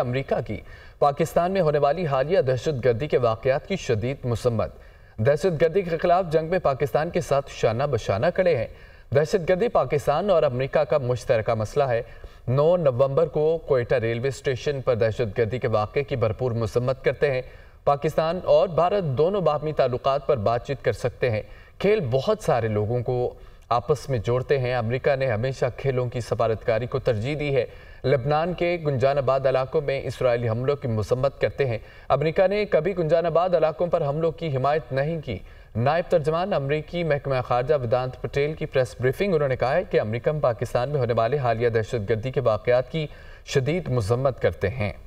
America की पाकिस्तान में होने वाली हालिया दहशतगर्दी के वाकयात की शदीद मुसम्मत। दहशतगर्दी के खिलाफ जंग में पाकिस्तान के साथ शाना बशाना खड़े हैं। दहशतगर्दी पाकिस्तान और अमेरिका का मुश्तरका मसला है। 9 नवंबर को कोयटा रेलवे स्टेशन पर दहशतगर्दी के वाक़े की भरपूर मुसम्मत करते हैं। पाकिस्तान और भारत दोनों बाहमी ताल्लुकात पर बातचीत कर सकते हैं। खेल बहुत सारे लोगों को आपस में जोड़ते हैं। अमेरिका ने हमेशा खेलों की सफारतकारी को तरजीह दी है। लेबनान के गुंजानाबाद इलाकों में इसराइली हमलों की मुसम्मत करते हैं। अमेरिका ने कभी गुंजानाबाद इलाकों पर हमलों की हिमायत नहीं की। नायब तर्जमान अमेरिकी महकमा खारजा वेदांत पटेल की प्रेस ब्रीफिंग उन्होंने कहा है कि अमेरिका पाकिस्तान में होने वाले हालिया दहशतगर्दी के वाक़यात की शदीद मुसम्मत करते हैं।